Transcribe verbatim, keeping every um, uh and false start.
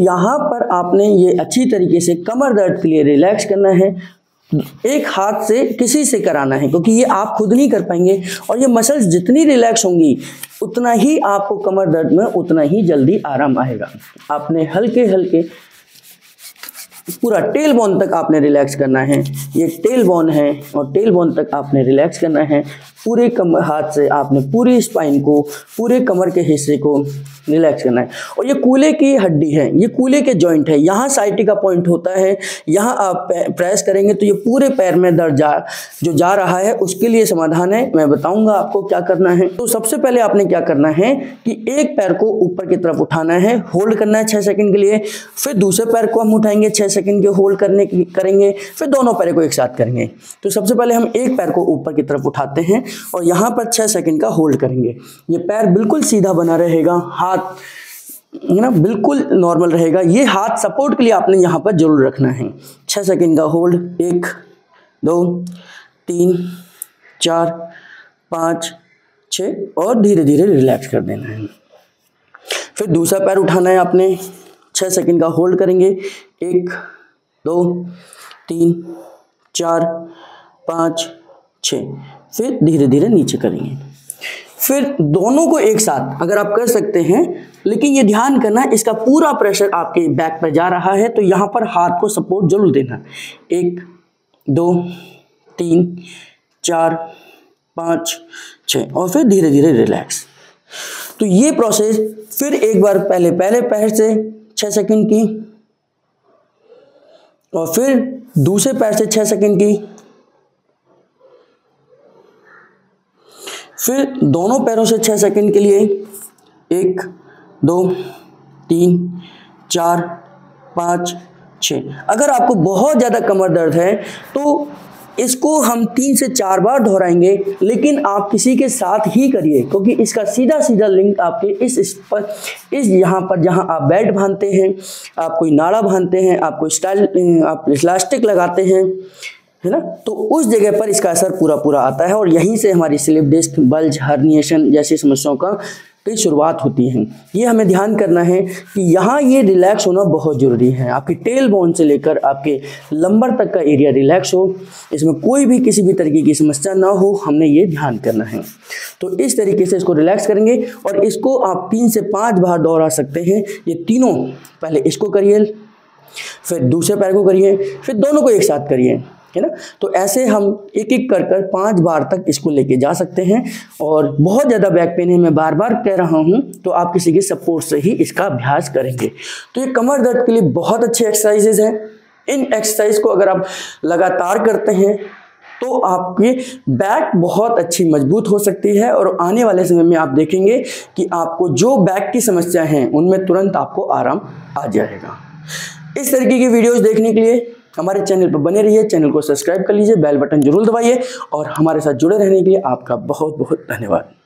यहाँ पर आपने ये अच्छी तरीके से कमर दर्द के लिए रिलैक्स करना है, एक हाथ से किसी से कराना है, क्योंकि ये आप खुद नहीं कर पाएंगे। और ये मसल्स जितनी रिलैक्स होंगी उतना ही आपको कमर दर्द में उतना ही जल्दी आराम आएगा। आपने हल्के हल्के पूरा टेल बोन तक आपने रिलैक्स करना है, ये टेल बोन है और टेल बोन तक आपने रिलैक्स करना है। पूरे कम हाथ से आपने पूरी स्पाइन को, पूरे कमर के हिस्से को रिलैक्स करना है। और ये कूले की हड्डी है, ये कूले के जॉइंट है, यहाँ साइटिका पॉइंट होता है, यहाँ आप प्रेस करेंगे तो ये पूरे पैर में दर्द जा जो जा रहा है उसके लिए समाधान है। मैं बताऊँगा आपको क्या करना है। तो सबसे पहले आपने क्या करना है कि एक पैर को ऊपर की तरफ उठाना है, होल्ड करना है छः सेकेंड के लिए, फिर दूसरे पैर को हम उठाएंगे छः सेकेंड के होल्ड करने की करेंगे, फिर दोनों पैर को एक साथ करेंगे। तो सबसे पहले हम एक पैर को ऊपर की तरफ उठाते हैं और यहाँ पर छः सेकंड का होल्ड करेंगे। ये पैर बिल्कुल सीधा बना रहेगा, हाथ है ना बिल्कुल नॉर्मल रहेगा। ये हाथ सपोर्ट के लिए आपने यहाँ पर जरूर रखना है। छः सेकंड का होल्ड, एक दो तीन चार पाँच छः, और धीरे धीरे रिलैक्स कर देना है। फिर दूसरा पैर उठाना है आपने, छः सेकंड का होल्ड करेंगे, एक दो तीन चार पाँच छः, फिर धीरे धीरे नीचे करेंगे। फिर दोनों को एक साथ अगर आप कर सकते हैं, लेकिन ये ध्यान करना इसका पूरा प्रेशर आपके बैक पर जा रहा है, तो यहाँ पर हाथ को सपोर्ट जरूर देना। एक दो तीन चार पाँच छः, और फिर धीरे धीरे रिलैक्स। तो ये प्रोसेस फिर एक बार पहले पहले पैर से छः सेकंड की, और फिर दूसरे पैर से छः सेकंड की, फिर दोनों पैरों से छः सेकंड के लिए, एक दो तीन चार पाँच छः। अगर आपको बहुत ज़्यादा कमर दर्द है तो इसको हम तीन से चार बार दोहराएंगे, लेकिन आप किसी के साथ ही करिए, क्योंकि इसका सीधा सीधा लिंक आपके इस इस पर इस यहाँ पर जहाँ आप बेल्ट बांधते हैं, आप कोई नाड़ा बांधते हैं, आप कोई स्टाइल आप इलास्टिक लगाते हैं, है ना, तो उस जगह पर इसका असर पूरा पूरा आता है। और यहीं से हमारी स्लिप डिस्क, बल्ज, हर्निएशन जैसी समस्याओं का की शुरुआत होती है। ये हमें ध्यान करना है कि यहाँ ये रिलैक्स होना बहुत ज़रूरी है। आपकी टेल बोन से लेकर आपके लंबर तक का एरिया रिलैक्स हो, इसमें कोई भी किसी भी तरीके की समस्या ना हो, हमने ये ध्यान करना है। तो इस तरीके से इसको रिलैक्स करेंगे और इसको आप तीन से पाँच बार दोहरा सकते हैं। ये तीनों पहले इसको करिए, फिर दूसरे पैर को करिए, फिर दोनों को एक साथ करिए, है ना। तो ऐसे हम एक एक कर कर पाँच बार तक इसको लेके जा सकते हैं। और बहुत ज़्यादा बैक पेन है, मैं बार बार कह रहा हूँ, तो आप किसी के सपोर्ट से ही इसका अभ्यास करेंगे। तो ये कमर दर्द के लिए बहुत अच्छे एक्सरसाइजेज हैं। इन एक्सरसाइज को अगर आप लगातार करते हैं तो आपकी बैक बहुत अच्छी मजबूत हो सकती है, और आने वाले समय में आप देखेंगे कि आपको जो बैक की समस्या हैं उनमें तुरंत आपको आराम आ जाएगा। इस तरीके की वीडियोज़ देखने के लिए हमारे चैनल पर बने रहिए, चैनल को सब्सक्राइब कर लीजिए, बेल बटन जरूर दबाइए, और हमारे साथ जुड़े रहने के लिए आपका बहुत बहुत धन्यवाद।